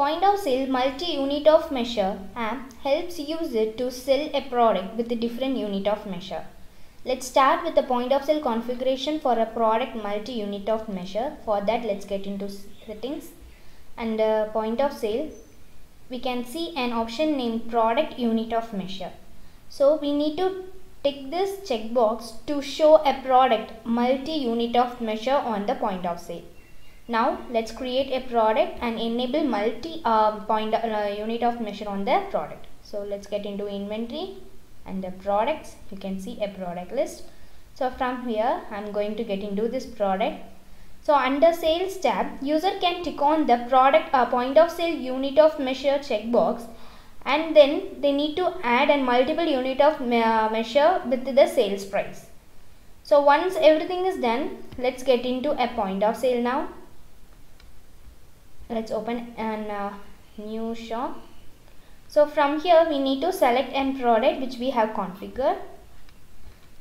Point of sale multi-unit of measure app helps user to sell a product with a different unit of measure. Let's start with the point of sale configuration for a product multi-unit of measure. For that, let's get into settings. Under point of sale, we can see an option named product unit of measure. So we need to tick this checkbox to show a product multi-unit of measure on the point of sale. Now let's create a product and enable multi unit of measure on the product. So let's get into inventory and the products. You can see a product list. So from here I'm going to get into this product. So under sales tab, user can tick on the product point of sale unit of measure checkbox, and then they need to add a multiple unit of measure with the sales price. So once everything is done, let's get into a point of sale now. Let's open an new shop. So from here we need to select a product which we have configured.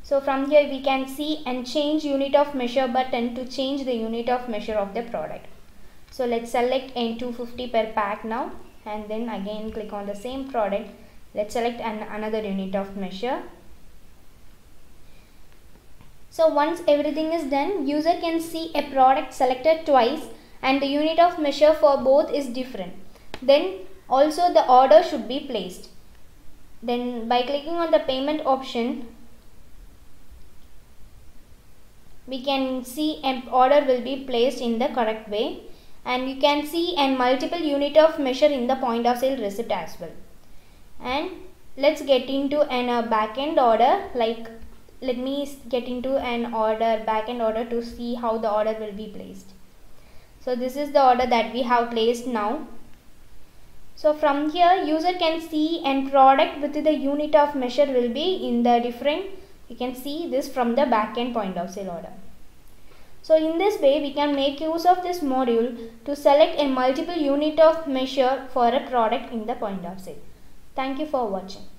So from here we can see and change unit of measure button to change the unit of measure of the product. So let's select a 250 per pack now, and then again click on the same product. Let's select another unit of measure. So once everything is done, user can see a product selected twice and the unit of measure for both is different. Then also the order should be placed. Then by clicking on the payment option, we can see an order will be placed in the correct way, and you can see a multiple unit of measure in the point of sale receipt as well. And let's get into an back-end order. Let me get into an order, back-end order, to see how the order will be placed. So this is the order that we have placed now. So from here user can see and product with the unit of measure will be in the different. You can see this from the back-end point of sale order. So in this way we can make use of this module to select a multiple unit of measure for a product in the point of sale. Thank you for watching.